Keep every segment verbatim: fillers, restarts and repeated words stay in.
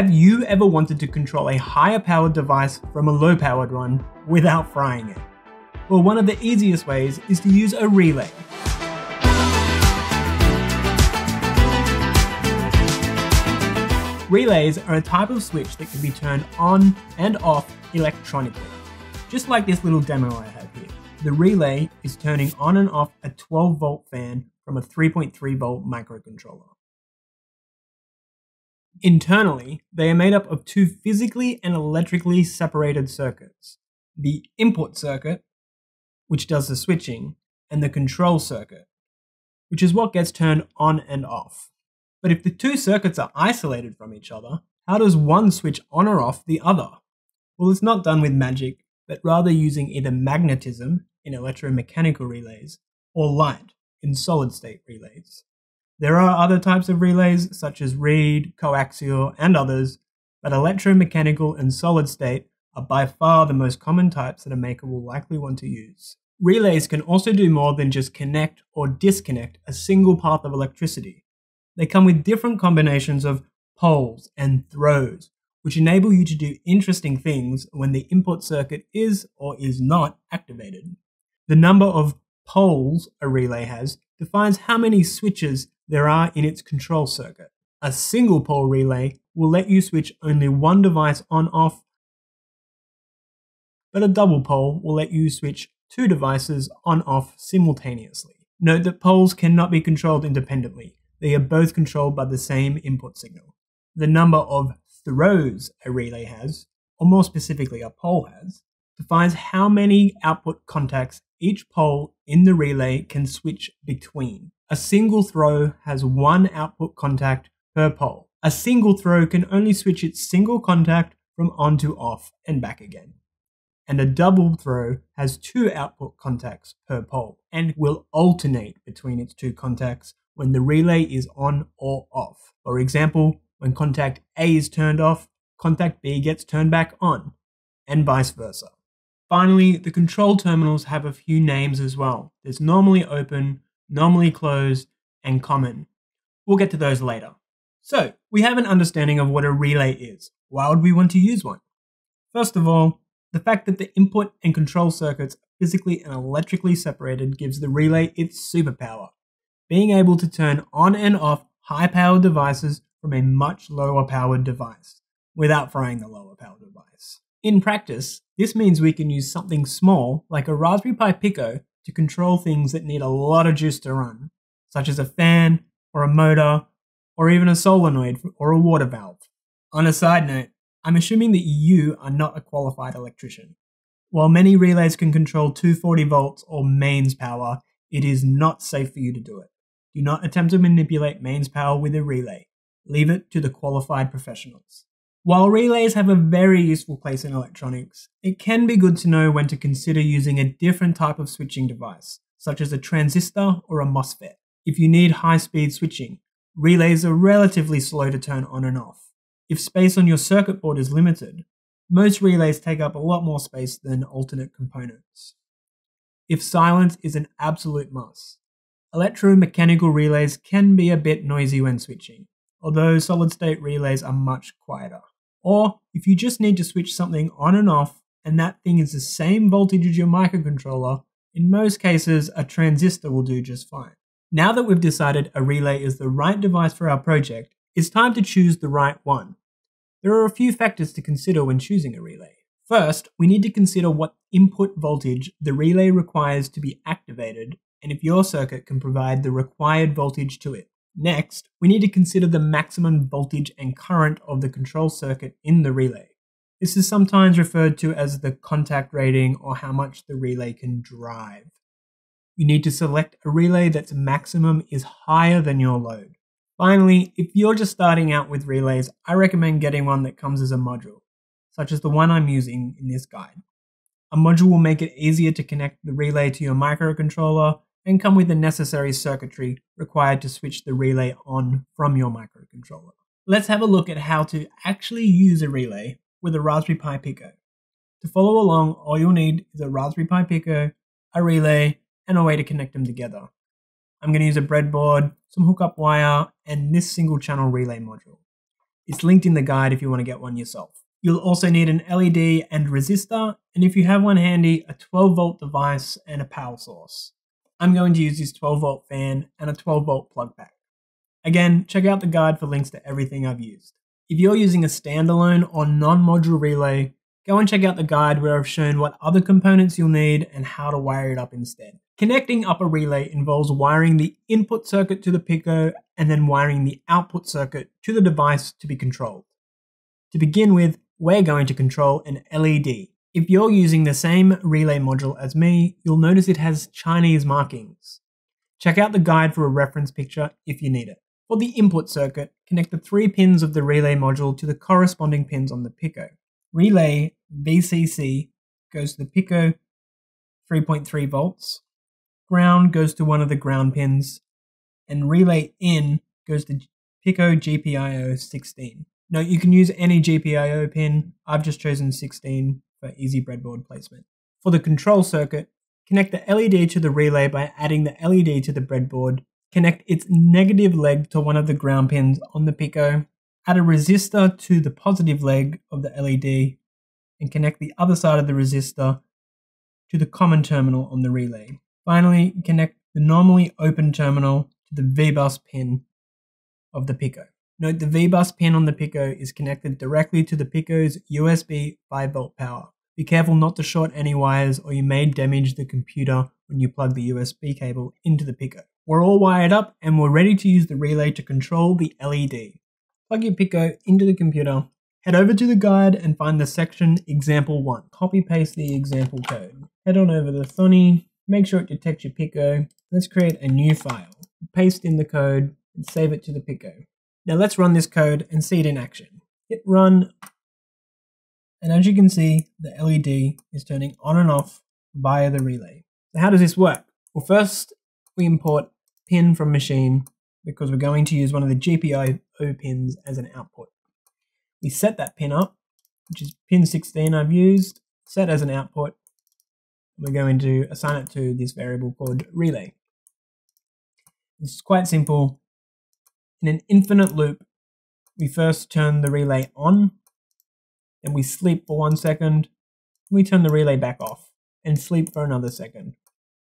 Have you ever wanted to control a higher powered device from a low powered one without frying it? Well, one of the easiest ways is to use a relay. Relays are a type of switch that can be turned on and off electronically, just like this little demo I have here. The relay is turning on and off a twelve volt fan from a three point three volt microcontroller. Internally, they are made up of two physically and electrically separated circuits: the input circuit, which does the switching, and the control circuit, which is what gets turned on and off. But if the two circuits are isolated from each other, how does one switch on or off the other? Well, it's not done with magic, but rather using either magnetism in electromechanical relays or light in solid-state relays. There are other types of relays such as reed, coaxial, and others, but electromechanical and solid-state are by far the most common types that a maker will likely want to use. Relays can also do more than just connect or disconnect a single path of electricity. They come with different combinations of poles and throws, which enable you to do interesting things when the input circuit is or is not activated. The number of poles a relay has defines how many switches there are in its control circuit. A single pole relay will let you switch only one device on/off, but a double pole will let you switch two devices on/off simultaneously. Note that poles cannot be controlled independently. They are both controlled by the same input signal. The number of throws a relay has, or more specifically a pole has, defines how many output contacts each pole in the relay can switch between. A single throw has one output contact per pole. A single throw can only switch its single contact from on to off and back again. And a double throw has two output contacts per pole and will alternate between its two contacts when the relay is on or off. For example, when contact A is turned off, contact B gets turned back on, and vice versa. Finally, the control terminals have a few names as well. There's normally open, normally closed, and common. We'll get to those later. So, we have an understanding of what a relay is. Why would we want to use one? First of all, the fact that the input and control circuits are physically and electrically separated gives the relay its superpower. Being able to turn on and off high-powered devices from a much lower-powered device, without frying the lower-powered device. In practice, this means we can use something small, like a Raspberry Pi Pico, to control things that need a lot of juice to run, such as a fan, or a motor, or even a solenoid or a water valve. On a side note, I'm assuming that you are not a qualified electrician. While many relays can control two hundred forty volts or mains power, it is not safe for you to do it. Do not attempt to manipulate mains power with a relay. Leave it to the qualified professionals. While relays have a very useful place in electronics, it can be good to know when to consider using a different type of switching device, such as a transistor or a MOSFET. If you need high-speed switching, relays are relatively slow to turn on and off. If space on your circuit board is limited, most relays take up a lot more space than alternate components. If silence is an absolute must, electromechanical relays can be a bit noisy when switching, although solid-state relays are much quieter. Or, if you just need to switch something on and off, and that thing is the same voltage as your microcontroller, in most cases, a transistor will do just fine. Now that we've decided a relay is the right device for our project, it's time to choose the right one. There are a few factors to consider when choosing a relay. First, we need to consider what input voltage the relay requires to be activated, and if your circuit can provide the required voltage to it. Next, we need to consider the maximum voltage and current of the control circuit in the relay. This is sometimes referred to as the contact rating, or how much the relay can drive. You need to select a relay that's maximum is higher than your load. Finally, if you're just starting out with relays, I recommend getting one that comes as a module, such as the one I'm using in this guide. A module will make it easier to connect the relay to your microcontroller, and come with the necessary circuitry required to switch the relay on from your microcontroller. Let's have a look at how to actually use a relay with a Raspberry Pi Pico. To follow along, all you'll need is a Raspberry Pi Pico, a relay, and a way to connect them together. I'm going to use a breadboard, some hookup wire, and this single channel relay module. It's linked in the guide if you want to get one yourself. You'll also need an L E D and resistor, and if you have one handy, a twelve volt device and a power source. I'm going to use this twelve volt fan and a twelve volt plug pack. Again, check out the guide for links to everything I've used. If you're using a standalone or non-module relay, go and check out the guide where I've shown what other components you'll need and how to wire it up instead. Connecting up a relay involves wiring the input circuit to the Pico and then wiring the output circuit to the device to be controlled. To begin with, we're going to control an L E D. If you're using the same relay module as me, you'll notice it has Chinese markings. Check out the guide for a reference picture if you need it. For the input circuit, connect the three pins of the relay module to the corresponding pins on the Pico. Relay V C C goes to the Pico, three point three volts. Ground goes to one of the ground pins, and relay in goes to Pico G P I O sixteen. Now you can use any G P I O pin. I've just chosen sixteen for easy breadboard placement. For the control circuit, connect the L E D to the relay by adding the L E D to the breadboard. Connect its negative leg to one of the ground pins on the Pico. Add a resistor to the positive leg of the L E D and connect the other side of the resistor to the common terminal on the relay. Finally, connect the normally open terminal to the V bus pin of the Pico. Note the V bus pin on the Pico is connected directly to the Pico's U S B five volt power. Be careful not to short any wires or you may damage the computer when you plug the U S B cable into the Pico. We're all wired up and we're ready to use the relay to control the L E D. Plug your Pico into the computer, head over to the guide and find the section example one. Copy paste the example code. Head on over to Thonny, make sure it detects your Pico. Let's create a new file. Paste in the code and save it to the Pico. Now let's run this code and see it in action. Hit run, and as you can see, the L E D is turning on and off via the relay. So how does this work? Well, first we import pin from machine, because we're going to use one of the G P I O pins as an output. We set that pin up, which is pin sixteen I've used, set as an output. We're going to assign it to this variable called relay. This is quite simple. In an infinite loop, we first turn the relay on, then we sleep for one second, we turn the relay back off, and sleep for another second.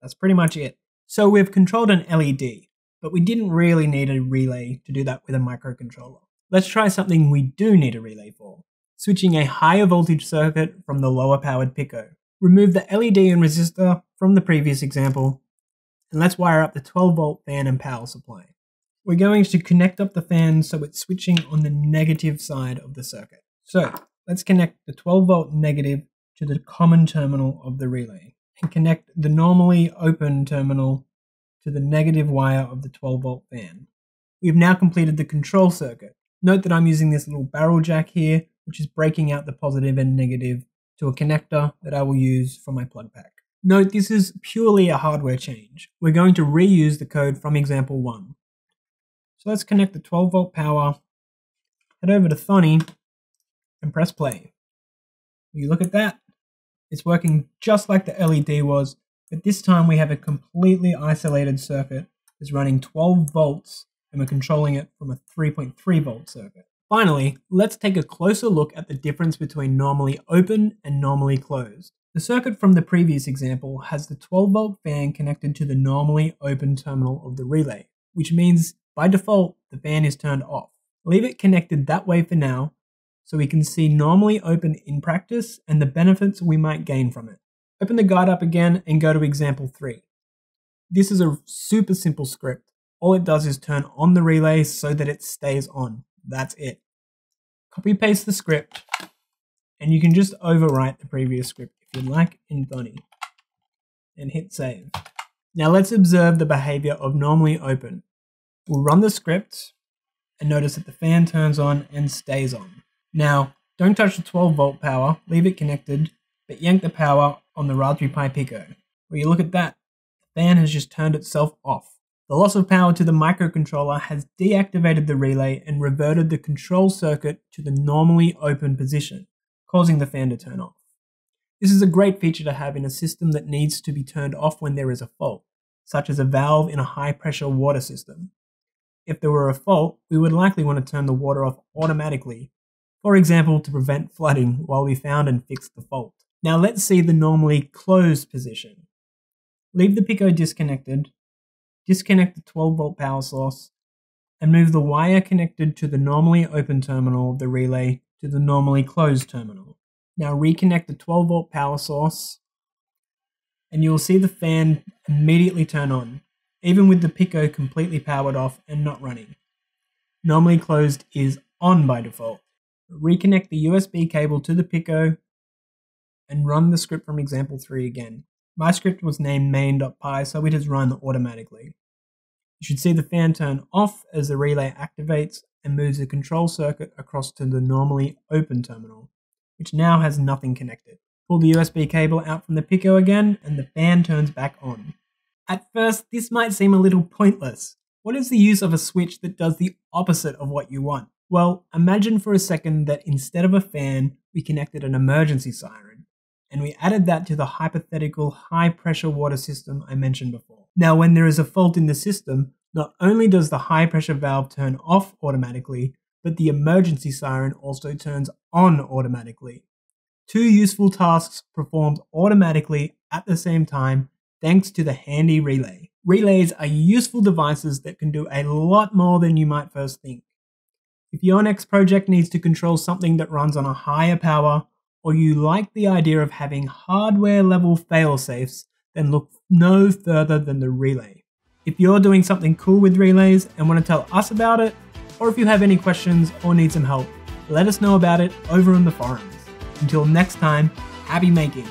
That's pretty much it. So we've controlled an L E D. But we didn't really need a relay to do that with a microcontroller. Let's try something we do need a relay for, switching a higher voltage circuit from the lower powered Pico. Remove the L E D and resistor from the previous example, and let's wire up the twelve volt fan and power supply. We're going to connect up the fan so it's switching on the negative side of the circuit. So let's connect the twelve volt negative to the common terminal of the relay, and connect the normally open terminal to the negative wire of the twelve volt fan. We've now completed the control circuit. Note that I'm using this little barrel jack here, which is breaking out the positive and negative to a connector that I will use for my plug pack. Note this is purely a hardware change. We're going to reuse the code from example one. So let's connect the twelve volt power, head over to Thonny and press play. You look at that, it's working just like the L E D was, but this time we have a completely isolated circuit that's running twelve volts and we're controlling it from a three point three volt circuit. Finally, let's take a closer look at the difference between normally open and normally closed. The circuit from the previous example has the twelve volt fan connected to the normally open terminal of the relay, which means by default the fan is turned off. Leave it connected that way for now so we can see normally open in practice and the benefits we might gain from it. Open the guide up again and go to example three. This is a super simple script. All it does is turn on the relay so that it stays on. That's it. Copy paste the script and you can just overwrite the previous script if you'd like in Thonny and hit save. Now let's observe the behavior of normally open. We'll run the script and notice that the fan turns on and stays on. Now, don't touch the twelve volt power, leave it connected, but yank the power on the Raspberry Pi Pico. Well, you look at that, the fan has just turned itself off. The loss of power to the microcontroller has deactivated the relay and reverted the control circuit to the normally open position, causing the fan to turn off. This is a great feature to have in a system that needs to be turned off when there is a fault, such as a valve in a high pressure water system. If there were a fault, we would likely want to turn the water off automatically, for example to prevent flooding while we found and fixed the fault. Now let's see the normally closed position. Leave the Pico disconnected, disconnect the twelve volt power source, and move the wire connected to the normally open terminal of the relay to the normally closed terminal. Now reconnect the twelve volt power source, and you'll see the fan immediately turn on, even with the Pico completely powered off and not running. Normally closed is on by default. Reconnect the U S B cable to the Pico, and run the script from example three again. My script was named main.py, so it has run automatically. You should see the fan turn off as the relay activates and moves the control circuit across to the normally open terminal, which now has nothing connected. Pull the U S B cable out from the Pico again, and the fan turns back on. At first, this might seem a little pointless. What is the use of a switch that does the opposite of what you want? Well, imagine for a second that instead of a fan, we connected an emergency siren, and we added that to the hypothetical high-pressure water system I mentioned before. Now, when there is a fault in the system, not only does the high-pressure valve turn off automatically, but the emergency siren also turns on automatically. Two useful tasks performed automatically at the same time thanks to the handy relay. Relays are useful devices that can do a lot more than you might first think. If your next project needs to control something that runs on a higher power, or you like the idea of having hardware-level fail-safes, then look no further than the relay. If you're doing something cool with relays and want to tell us about it, or if you have any questions or need some help, let us know about it over in the forums. Until next time, happy making!